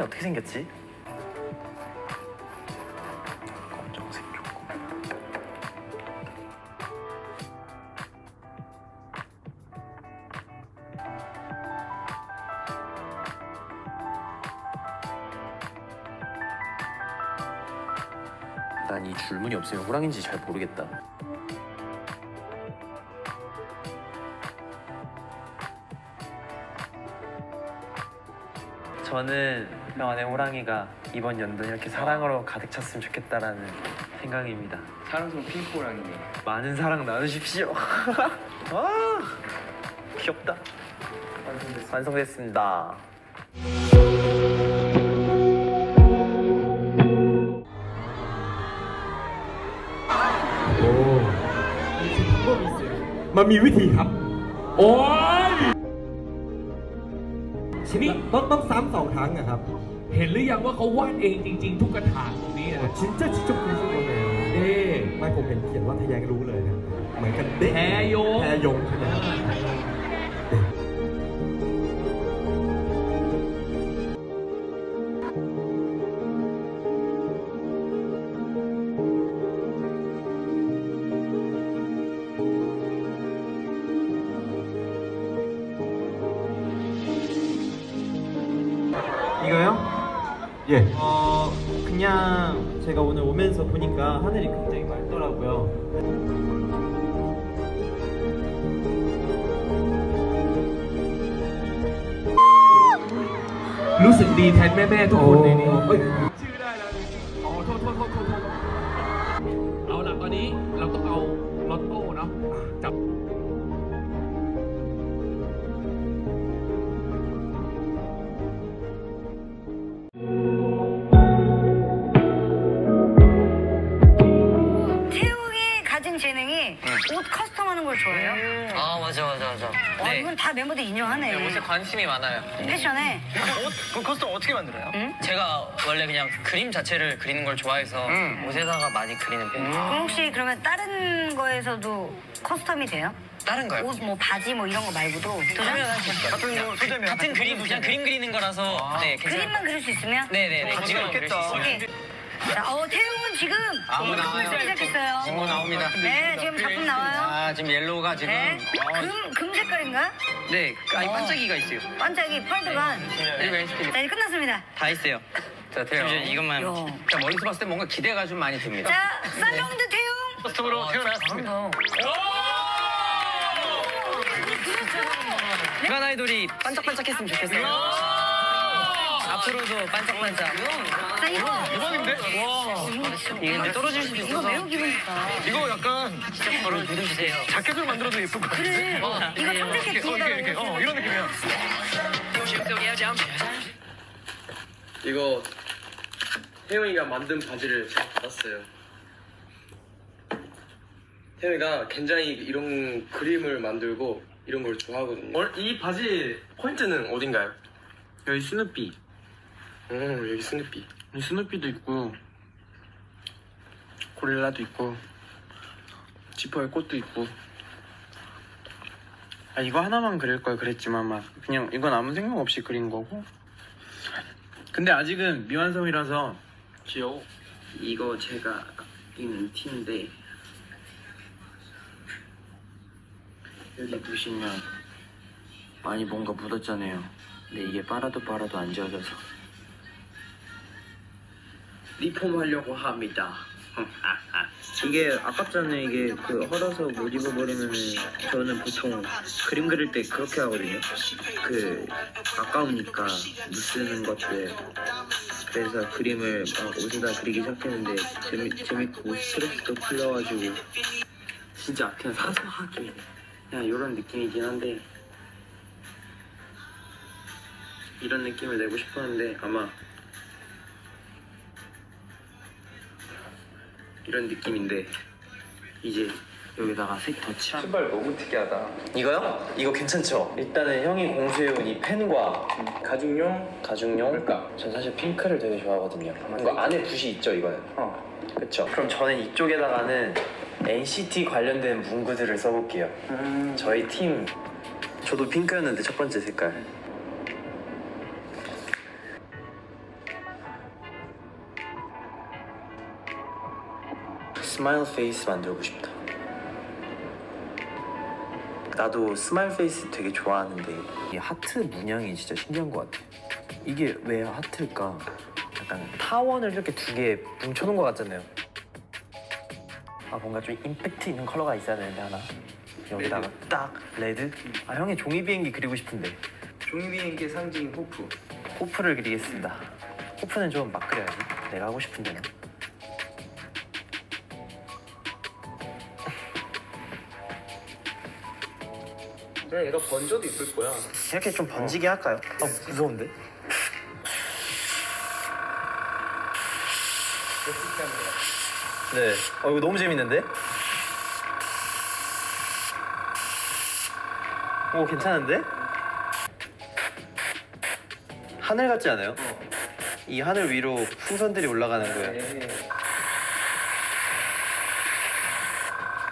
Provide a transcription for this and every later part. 사람이 어떻게 생겼지? 검정색 조금. 난 이 줄무늬 없으면 호랑인지 잘 모르겠다. 저는 병안의 호랑이가 이번 연도 이렇게 사랑으로 가득 찼으면 좋겠다라는 생각입니다. 사랑스러운 핑크 호랑이네. 많은 사랑 나누십시오. 아, 귀엽다. 완성됐습니다. 오. 맘미 위티 합. 오. 이거요? 예. 그냥 제가 오늘 오면서 보니까 하늘이 굉장히 맑더라고요. 루스 리 달 매매 도네. 멤버들 인정하네. 옷에 관심이 많아요. 패션에. 옷 커스텀 어떻게 만들어요? 응? 제가 원래 그냥 그림 자체를 그리는 걸 좋아해서 옷에다가 많이 그리는 편이에요. 그럼 혹시 그러면 다른 거에서도 커스텀이 돼요? 다른 거요? 옷 뭐 바지 뭐 이런 거 말고도 도전하실 거예요? 같은 그림 그냥 그림 그리는 거라서. 아. 네, 그림만 그릴 수 있으면? 네네. 같이 그리겠다. 태웅은 지금 작품을 쓰기 시작했어요. 지금 나옵니다. 네, 지금 작품 나와요. 아, 지금 옐로우가 지금. 네. 금 색깔인가? 네, 아니 반짝이가 있어요. 반짝이, 펄드만. 네. 자, 이제 끝났습니다. 다 했어요. 자, 태웅 이것만. 자, 머리서 봤을 때 뭔가 기대가 좀 많이 듭니다. 자, 살롱드 태웅. 스톱으로 태어났습니다. 주간 아이돌이 반짝반짝했으면 좋겠어요. 앞으로도 반짝반짝. 자, 이거 대박인데? 와. 떨어질 수도 있어서. 이거 매우 기분 좋다. 이거 약간 진짜 바로 믿어주세요. 자켓으로 만들어도 예쁠 것 같아. 그래. 이거 청자켓 이렇게. 이런 느낌이야. 이거 태용이가 만든 바지를 받았어요. 태용이가 굉장히 이런 그림을 만들고 이런 걸 좋아하거든요. 이 바지 포인트는 어딘가요? 여기 스누피. 여기 스누피. 스누피도 있고 고릴라도 있고 지퍼에 꽃도 있고. 아, 이거 하나만 그릴 걸 그랬지만 막 그냥 이건 아무 생각 없이 그린 거고. 근데 아직은 미완성이라서 귀여워. 이거 제가 있는 티인데 여기 보시면 많이 뭔가 묻었잖아요. 근데 이게 빨아도 안 지워져서 리폼하려고 합니다. 이게 아깝잖아요. 이게 헐어서 못 입어버리면 저는 보통 그림 그릴 때 그렇게 하거든요. 아까우니까 못 쓰는 것들. 그래서 그림을 막 옷에다 그리기 시작했는데 재밌고 스트레스도 풀려가지고 진짜 그냥 사소하게 그냥 이런 느낌이긴 한데 이런 느낌을 내고 싶었는데 아마 이런 느낌인데 이제 여기다가 색 더 칠한. 신발 너무 특이하다. 이거요? 이거 괜찮죠? 일단은 형이 공수해온 이 펜과 가죽용 뭘까? 전 사실 핑크를 되게 좋아하거든요. 이거 안에 붓이 있죠, 이거는? 그쵸? 그럼 저는 이쪽에다가는 NCT 관련된 문구들을 써볼게요. 저희 팀, 저도 핑크였는데 첫 번째 색깔 스마일 페이스 만들고 싶다. 나도 스마일 페이스 되게 좋아하는데 이 하트 문양이 진짜 신기한 것 같아. 이게 왜 하트일까? 약간 타원을 이렇게 두 개 뭉쳐놓은 것 같잖아요. 아 뭔가 좀 임팩트 있는 컬러가 있어야 되는데 하나 여기다가 레드. 딱 레드? 아 형이 종이 비행기 그리고 싶은데. 종이 비행기의 상징인 호프. 호프를 그리겠습니다. 호프는 좀 막 그려야지. 내가 하고 싶은 데는. 그냥 얘가 번져도 이쁠 거야. 이렇게 좀 번지게 할까요? 아 무서운데? 네. 어 이거 너무 재밌는데? 오 괜찮은데? 하늘 같지 않아요? 이 하늘 위로 풍선들이 올라가는 거예요.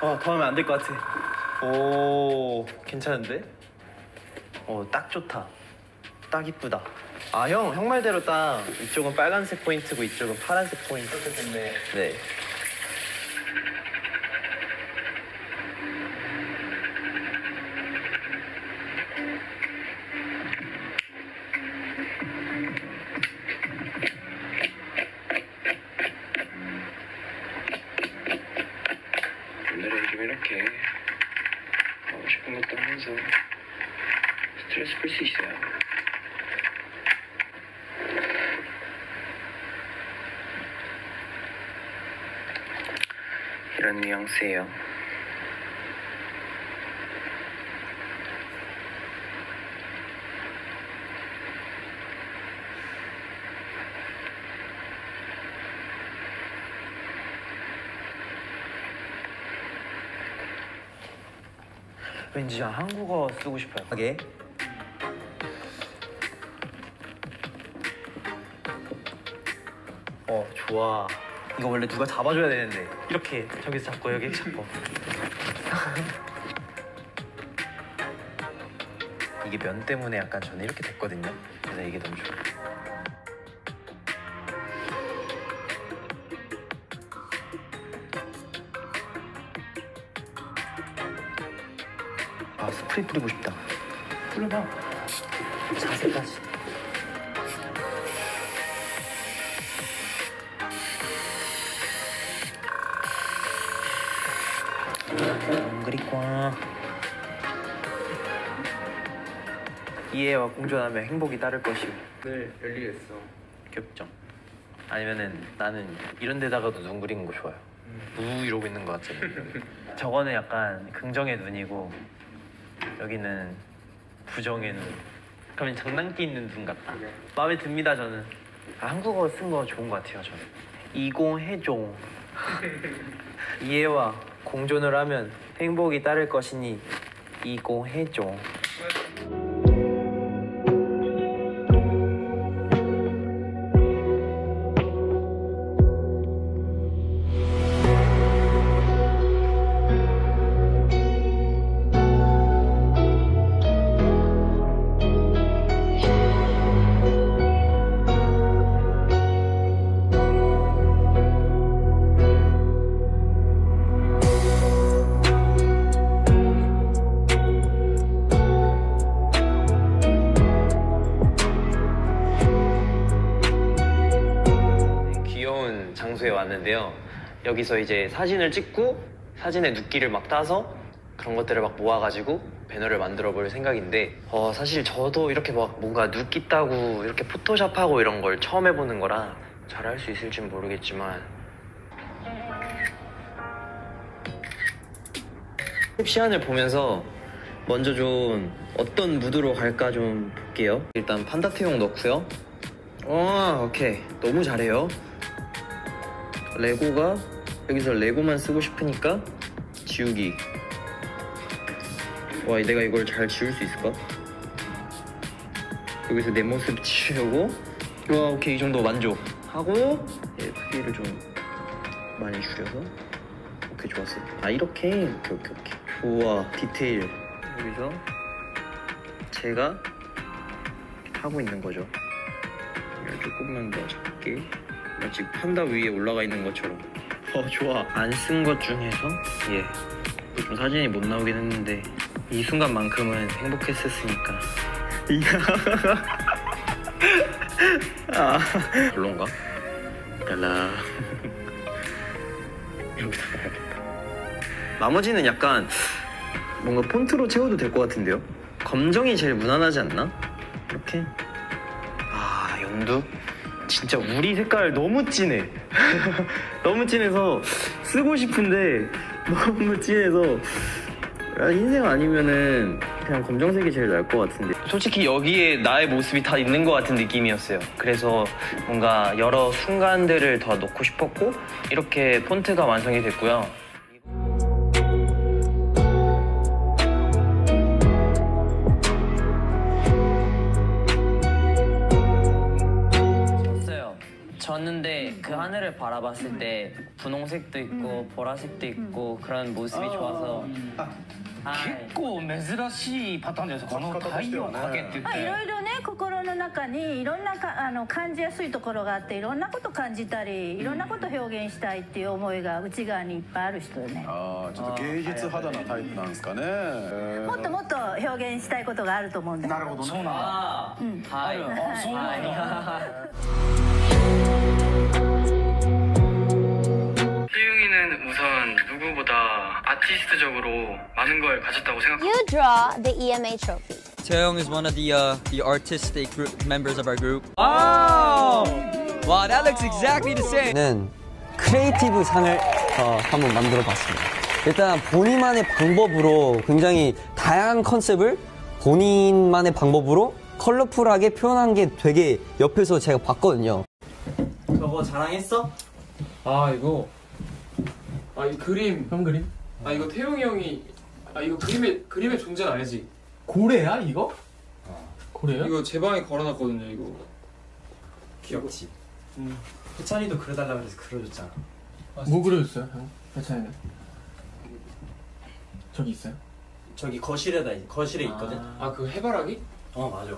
더 하면 안 될 것 같아. 오 괜찮은데? 딱 좋다. 딱 이쁘다. 아 형 말대로 딱 이쪽은 빨간색 포인트고 이쪽은 파란색 포인트. 네. 이런 뉘앙스예요. 왠지 한국어 쓰고 싶어요. 오케이. 좋아. 이거 원래 누가 잡아줘야 되는데 이렇게 저기서 잡고 여기 잡고 이게 면 때문에 약간 저는 이렇게 됐거든요. 그래서 이게 너무 좋아요. 아 스프레이 뿌리고 싶다. 뿌려봐. 자세까지. 이해와 공존하며 행복이 따를 것이고 늘 열리겠어. 귀엽죠? 아니면은 나는 이런 데다가도 눈 그리는 거 좋아요. 우 이러고 있는 거 같잖아요. 저거는 약간 긍정의 눈이고 여기는 부정의 눈. 그러면 장난기 있는 눈 같다. 마음에 듭니다 저는. 한국어 쓴 거 좋은 거 같아요 저는. 이공해종. 이해와 공존을 하면 행복이 따를 것이니 이공해종. 왔는데요. 여기서 이제 사진을 찍고 사진의 눕기를 막 따서 그런 것들을 막 모아가지고 배너를 만들어 볼 생각인데 사실 저도 이렇게 막 뭔가 눕기 따고 이렇게 포토샵하고 이런 걸 처음 해보는 거라 잘할 수 있을진 모르겠지만 시안을 보면서 먼저 좀 어떤 무드로 갈까 좀 볼게요. 일단 판다태용 넣고요. 오케이. 너무 잘해요. 레고가 여기서 레고만 쓰고 싶으니까 지우기. 와 내가 이걸 잘 지울 수 있을까? 여기서 내 모습 지우고 와 오케이 이 정도 만족 하고 크기를 좀 많이 줄여서 오케이 좋았어. 아 이렇게? 오케이 좋아 디테일 여기서 제가 하고 있는 거죠. 이걸 조금만 더 작게 마치 판다 위에 올라가 있는 것처럼 좋아. 안 쓴 것 중에서 좀 사진이 못 나오긴 했는데 이 순간만큼은 행복했었으니까. 별론가? 달라. 여기다 봐야겠다. 나머지는 약간 뭔가 폰트로 채워도 될 것 같은데요? 검정이 제일 무난하지 않나? 이렇게? 아, 연두? 진짜 우리 색깔 너무 진해. 너무 진해서 쓰고 싶은데 너무 진해서 흰색 아니면은 그냥 검정색이 제일 나을 것 같은데, 솔직히 여기에 나의 모습이 다 있는 것 같은 느낌이었어요. 그래서 뭔가 여러 순간들을 더 넣고 싶었고 이렇게 폰트가 완성이 됐고요. 졌는데 그 하늘을 바라봤을 때 분홍색도 있고 보라색도 있고 그런 모습이 좋아서. 結構珍しいパターンじゃないですか。この太陽の影っていっぱい色々ね、心の中にいろんなあの感じやすいところがあって、いろんなこと感じたり、いろんなこと表現したいっていう思いが内側にいっぱいある人ね。もっともっと表現したいことがあると思うんで。なるほど。そうなんだ。はい。はい。 You draw the EMA Trophy. Taeyong is one of the artistic group members of our group. Wow! Wow, that looks exactly the same. 저는 크리에이티브 상을 한번 만들어봤습니다. 일단 본인만의 방법으로 굉장히 다양한 컨셉을 본인만의 방법으로 컬러풀하게 표현한 게 되게 옆에서 제가 봤거든요. 저거 자랑했어? 아, 이거. 아, 이 그림. 형 그림? 아, 이거 태용이 형이. 아, 이거 그림의 존재는 알지? 고래야, 이거? 고래야? 이거 제 방에 걸어놨거든요, 이거. 귀엽지? 응. 해찬이도 그려달라고 해서 그려줬잖아. 아, 뭐 그려줬어요, 형? 해찬이는? 저기 있어요? 저기 거실에 있거든? 아, 그 해바라기? 어, 맞아.